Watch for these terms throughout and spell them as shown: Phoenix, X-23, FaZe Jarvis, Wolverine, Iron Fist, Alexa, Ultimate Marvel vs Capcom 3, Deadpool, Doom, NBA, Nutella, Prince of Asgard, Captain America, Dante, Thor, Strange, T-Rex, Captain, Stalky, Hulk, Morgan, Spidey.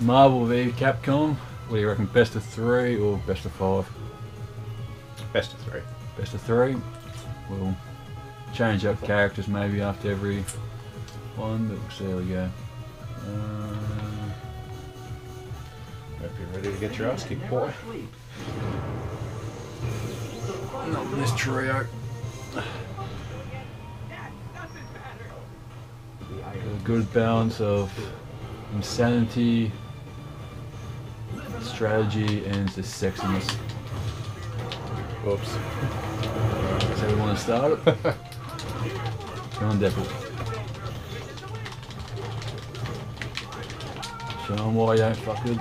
Marvel vs Capcom. What do you reckon? Best of 3 or best of 5? Best of 3. Best of 3. We'll change up characters maybe after every one, but we'll see how we go. Hope you're ready to get your ass kicked, boy. Not with this trio. A good balance of insanity, strategy, and the sexiness. Oops. So we want to start it. Come on, Deadpool. Show them why you don't fucking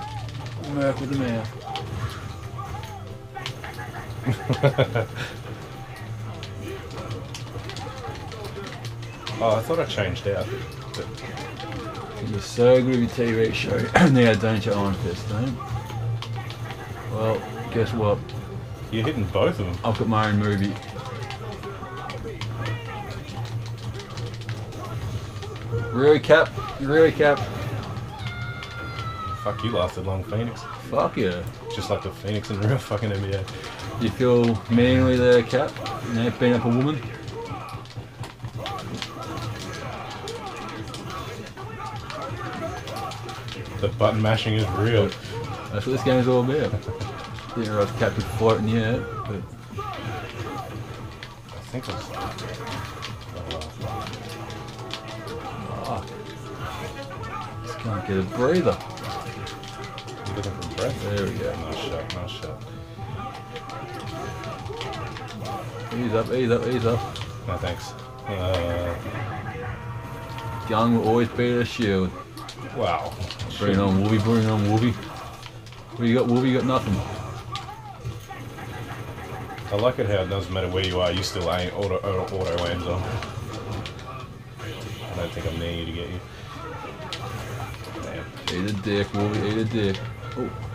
murk with the mouth. Oh, I thought I changed out. But you're so good with your T-Rex show. Now don't you, Iron Fist, don't you? Well, guess what? You're hitting both of them. I've got my own movie. Really, Cap? Really, Cap? Fuck, you lasted long, Phoenix. Fuck yeah. Just like the Phoenix in real fucking NBA. You feel manly there, Cap? You know, being up a woman? The button mashing is real. That's what this game is all about. Didn't realize Captain floating yet, but I think I was just can't get a breather. You're looking for breath. There we go. Nice shot, nice shot. Ease up, ease up, ease up. No thanks. Gun will always be the shield. Wow. Bring it on, Wolvie, bring it on, Wolvie. What you got, Wolvie? You got nothing. I like it how it doesn't matter where you are, you still aim, auto aims on. I don't think I'm near you to get you. Damn. Eat a dick, Wolvie, eat a dick. Oh.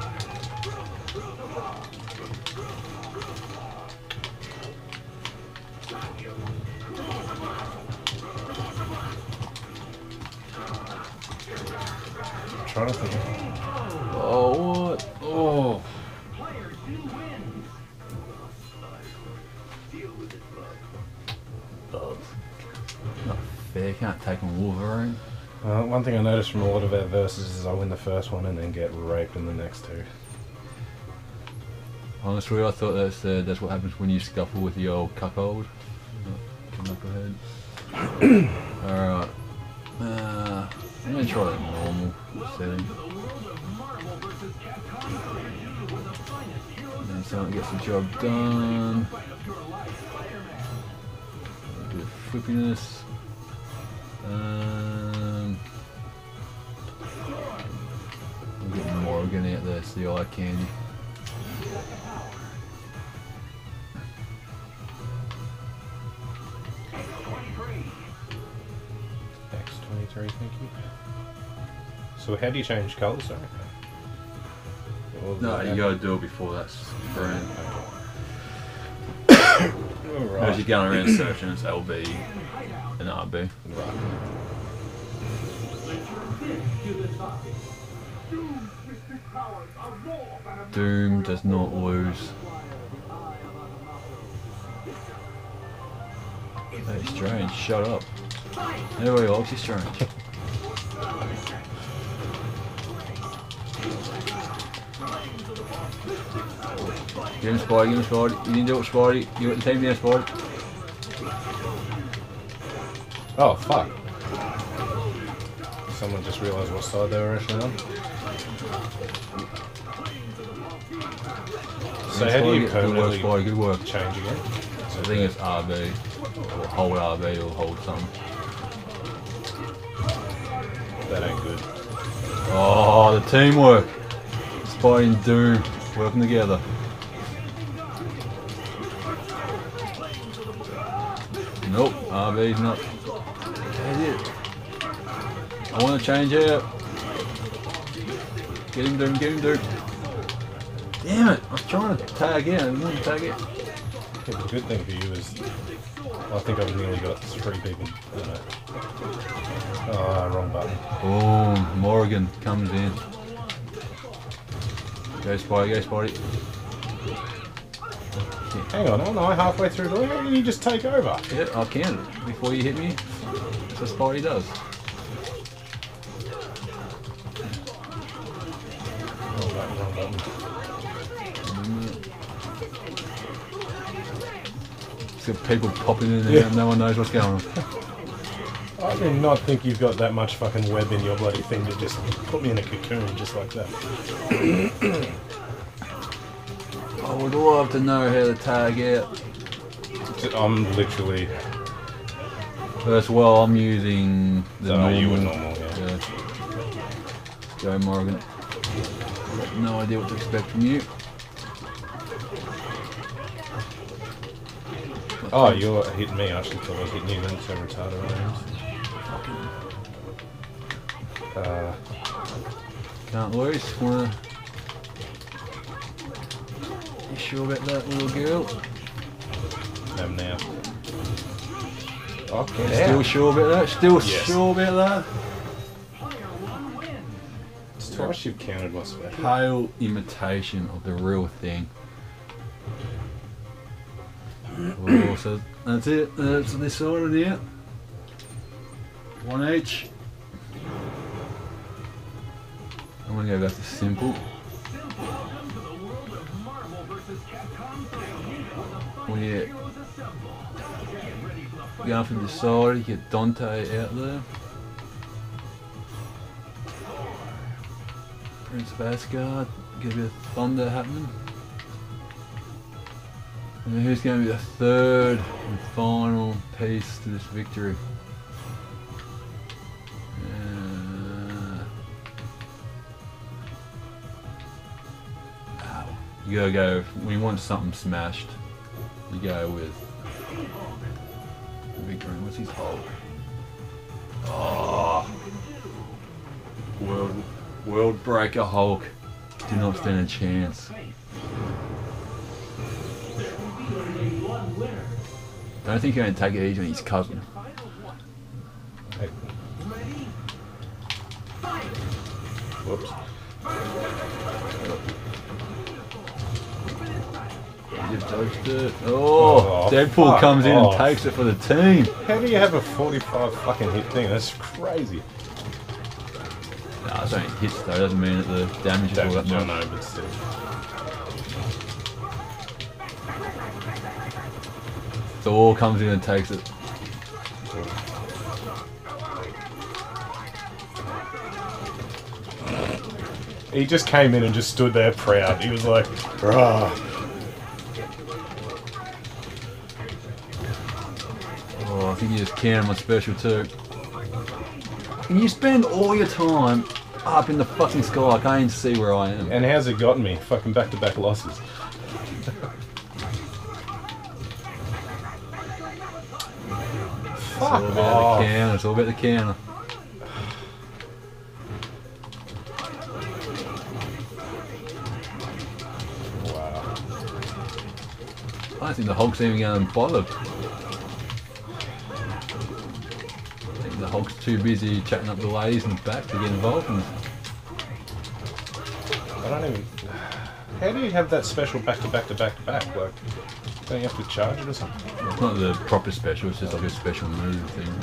Trying to think. Oh, what? Oh. Not fair, can't take on Wolverine. One thing I noticed from a lot of our verses is I win the first one and then get raped in the next two. Honestly, I thought that's what happens when you scuffle with the old cuckold. Come up ahead. Alright. I'm going to try that normal setting. And then someone gets the job done. A bit of flippiness. We'll get Morgan out there, it's the eye candy. X-23, thank you. So how do you change colours? No, you gotta do it before that's brand. Right. As you're going around searching, it's LB and RB. Right. Doom does not lose. Hey, Strange, shut up. Anyway, Hulk, he's Strange. Give him Spidey, give him Spidey. You need to do it, Spidey. You got the team there, Spidey. Oh, fuck. Someone just realised what side they were actually on. So how do you permanently change again? So I think it's RB. Or hold RB or hold something. That ain't good. Oh, the teamwork. Spidey and Doom working together. Nope, RB's not. That's it. I want to change out. Get him, Doom, get him, Doom. Damn it, I was trying to tag out. I wanted to tag out. Yeah, the good thing for you is, I think I've nearly got 3 people. Oh, wrong button. Oh, Morgan comes in. Go Spidey, go Spidey. Yeah, hang on, aren't I halfway through the level? You just take over. Yeah, I can before you hit me. That's what Spidey does. Got people popping in there and no one knows what's going on. I do not think you've got that much fucking web in your bloody thing to just put me in a cocoon just like that. I would love to know how to tag out. I'm literally... First of all, I'm using the normal. You were normal, yeah. Go Morgan. I've got no idea what to expect from you. Oh, you're hitting me. I actually thought I was hitting you then, so retarded I am. Can't lose. Wanna... You sure about that little girl? I'm now. Okay. Still sure about that? Still sure about that? It's twice you've counted my sweat. Pale imitation of the real thing. Oh, so that's it, that's this order here. One each. I'm going to go back to simple. We're going from the side, get Dante out there. Prince of Asgard, get a bit of thunder happening. And who's going to be the third and final piece to this victory? You gotta go, when you want something smashed, you go with the victory. What's his Hulk? Oh, World Breaker Hulk. Do not stand a chance. I don't think you're going to take it easy on his cousin. Hey. Whoops. Oh, Deadpool comes in and takes it for the team. How do you have a 45 fucking hit thing? That's crazy. Nah, it's only hits though. It doesn't mean that the damage is all that much. No, but still. Thor comes in and takes it. He just came in and just stood there proud. He was like, "Rah." Oh, I think you just counted my special too. And you spend all your time up in the fucking sky. I can't even see where I am. And how's it gotten me? Fucking back-to-back losses. It's all about the counter, it's all about the counter. Wow. I don't think the Hulk's even going to bother. I think the Hulk's too busy chatting up the ladies in the back to get involved in. I don't even... How do you have that special back-to-back-to-back-to-back work? Don't you have to charge it or something? It's not the proper special, it's just like a special move thing.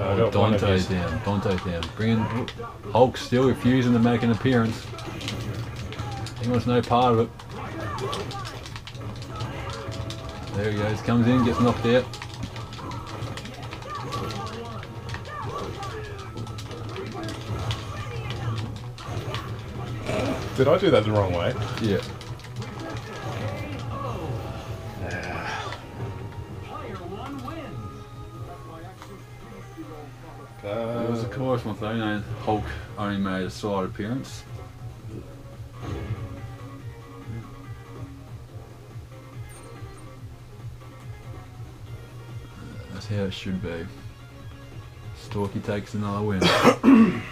Oh, Dante's down, Dante's down. Hulk still refusing to make an appearance. He wants no part of it. There he goes, comes in, gets knocked out. Did I do that the wrong way? Yeah. It was of course my thing, and Hulk only made a slight appearance. That's how it should be. Storky takes another win.